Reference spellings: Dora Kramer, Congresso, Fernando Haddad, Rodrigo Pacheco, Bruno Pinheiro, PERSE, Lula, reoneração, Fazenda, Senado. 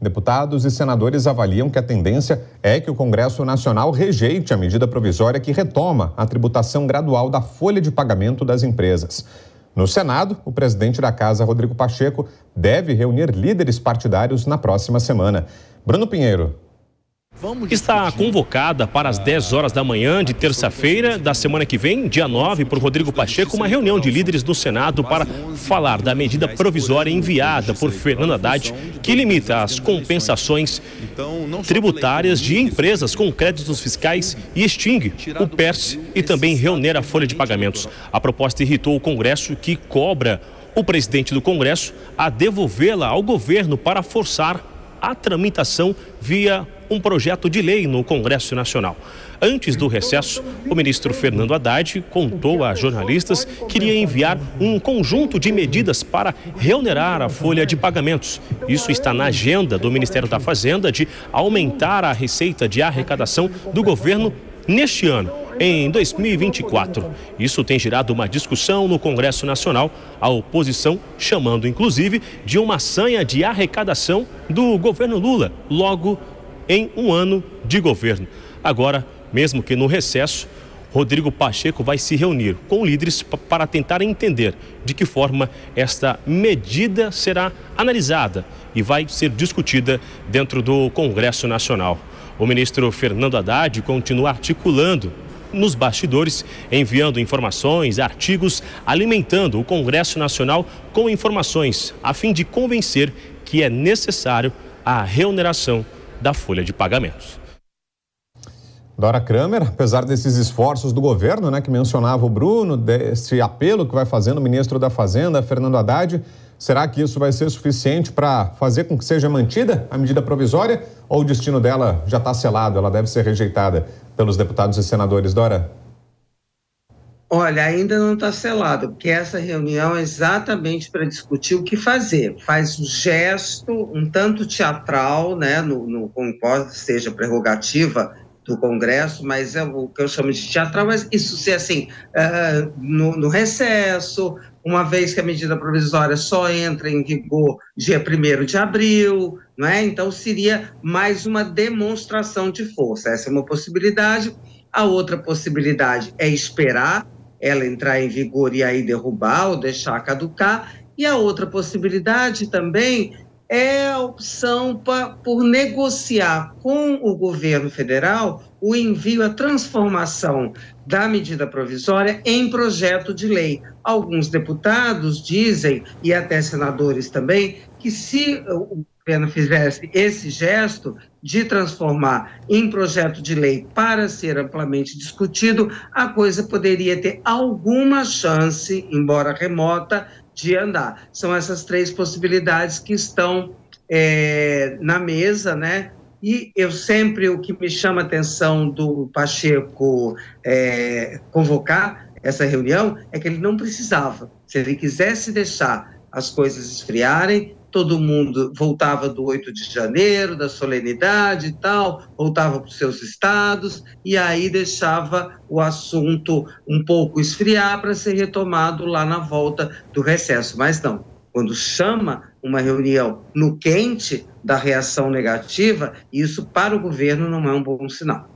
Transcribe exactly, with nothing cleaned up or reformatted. Deputados e senadores avaliam que a tendência é que o Congresso Nacional rejeite a medida provisória que retoma a tributação gradual da folha de pagamento das empresas. No Senado, o presidente da Casa, Rodrigo Pacheco, deve reunir líderes partidários na próxima semana. Bruno Pinheiro. Está convocada para as dez horas da manhã de terça-feira da semana que vem, dia nove, por Rodrigo Pacheco, uma reunião de líderes do Senado para falar da medida provisória enviada por Fernando Haddad, que limita as compensações tributárias de empresas com créditos fiscais e extingue o PERSE e também reunir a folha de pagamentos. A proposta irritou o Congresso, que cobra o presidente do Congresso a devolvê-la ao governo para forçar a tramitação via um projeto de lei no Congresso Nacional. Antes do recesso, o ministro Fernando Haddad contou a jornalistas que iria enviar um conjunto de medidas para reonerar a folha de pagamentos. Isso está na agenda do Ministério da Fazenda de aumentar a receita de arrecadação do governo neste ano, em dois mil e vinte e quatro. Isso tem gerado uma discussão no Congresso Nacional, a oposição chamando, inclusive, de uma sanha de arrecadação do governo Lula, logo em um ano de governo. Agora, mesmo que no recesso, Rodrigo Pacheco vai se reunir com líderes para tentar entender de que forma esta medida será analisada e vai ser discutida dentro do Congresso Nacional. O ministro Fernando Haddad continua articulando nos bastidores, enviando informações, artigos, alimentando o Congresso Nacional com informações, a fim de convencer que é necessário a reoneração da folha de pagamentos. Dora Kramer, apesar desses esforços do governo, né, que mencionava o Bruno, desse apelo que vai fazendo o ministro da Fazenda, Fernando Haddad, será que isso vai ser suficiente para fazer com que seja mantida a medida provisória ou o destino dela já está selado, ela deve ser rejeitada pelos deputados e senadores, Dora? Olha, ainda não está selado, porque essa reunião é exatamente para discutir o que fazer. Faz um gesto um tanto teatral, né, no, no, embora seja prerrogativa do Congresso, mas é o que eu chamo de teatral, mas isso ser assim, uh, no, no recesso, uma vez que a medida provisória só entra em vigor dia primeiro de abril, não é? Então seria mais uma demonstração de força. Essa é uma possibilidade. A outra possibilidade é esperar ela entrar em vigor e aí derrubar ou deixar caducar. E a outra possibilidade também é a opção pra, por negociar com o governo federal o envio, a transformação da medida provisória em projeto de lei. Alguns deputados dizem, e até senadores também, que se o governo fizesse esse gesto de transformar em projeto de lei para ser amplamente discutido, a coisa poderia ter alguma chance, embora remota, de andar. São essas três possibilidades que estão é, na mesa, né? E eu sempre, o que me chama a atenção do Pacheco é, convocar essa reunião é que ele não precisava. Se ele quisesse deixar as coisas esfriarem, todo mundo voltava do oito de janeiro, da solenidade e tal, voltava para os seus estados e aí deixava o assunto um pouco esfriar para ser retomado lá na volta do recesso. Mas não, quando chama uma reunião no quente da reação negativa, isso para o governo não é um bom sinal.